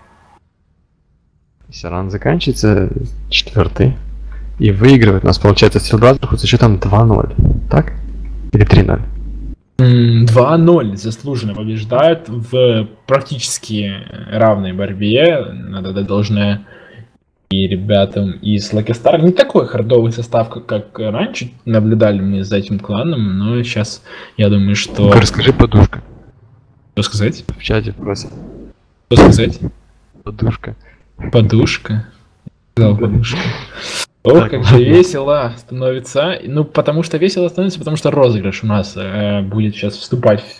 Сиран заканчивается четвертый, и выигрывает нас, получается, Steel Brotherhood со счетом два ноль, так? Или три ноль? два ноль заслуженно побеждают в практически равной борьбе, надо дать должное и ребятам из Лаки Стар. Не такой хардовый состав, как раньше наблюдали мы за этим кланом, но сейчас я думаю, что... Ну-ка, расскажи, подушка. Что сказать? В чате просят. Что сказать? Подушка. Подушка? Сказал подушка. О, как же весело становится, ну потому что весело становится, потому что розыгрыш у нас э, будет сейчас вступать в